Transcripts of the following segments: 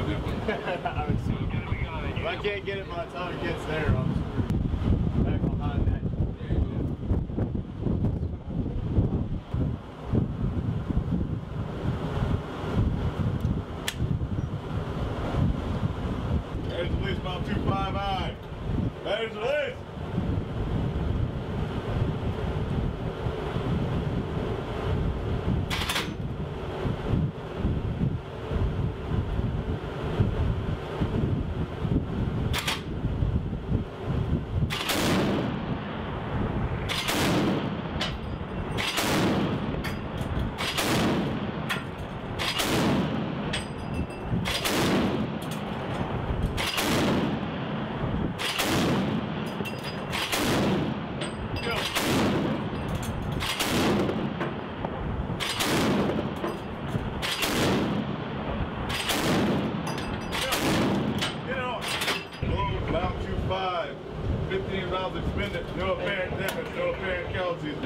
on that one. I would see. If I can't get it by the time it gets there, I'm screwed. Back behind that. There's at least about 2.5i. There's at least. $15 expended, no apparent damage, no apparent casualties.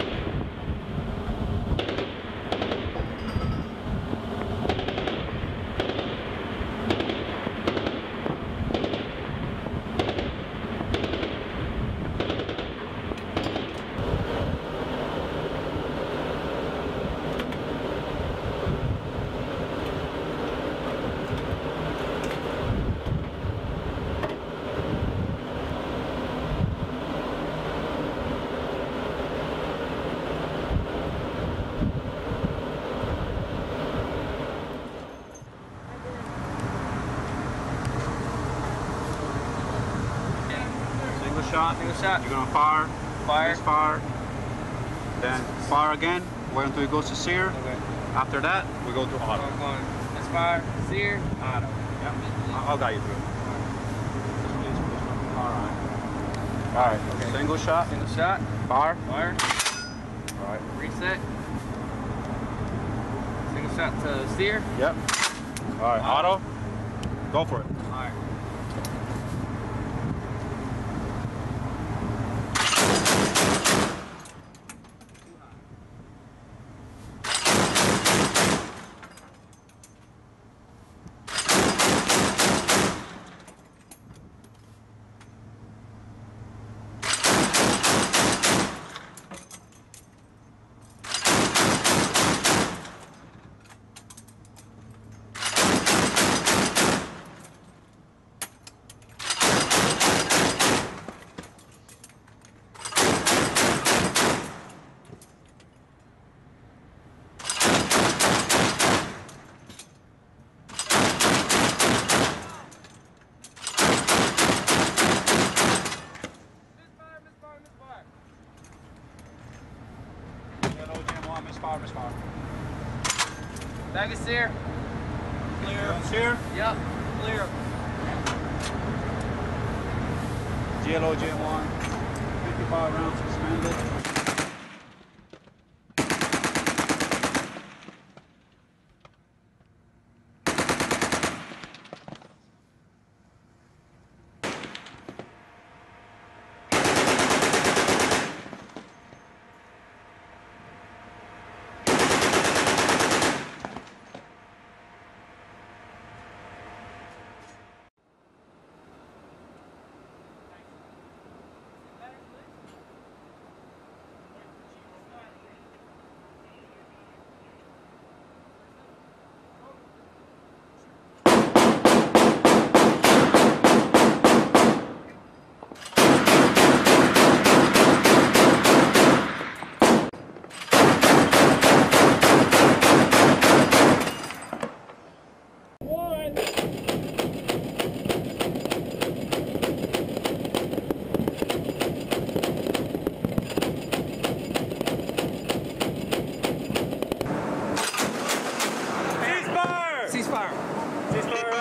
Shot. You're gonna fire, then fire again. Wait until it goes to sear. Okay. After that, we go to auto. Let's fire, sear, auto. Yep. I'll guide you through. All right. All right. Okay. Single shot. Fire. All right. Reset. Single shot to sear. Yep. All right. Auto. Go for it. All right. Miss fire. Back is here. Clear. Sear. Yep. Clear. GLO Gen 1. 55 rounds suspended. Ceasefire.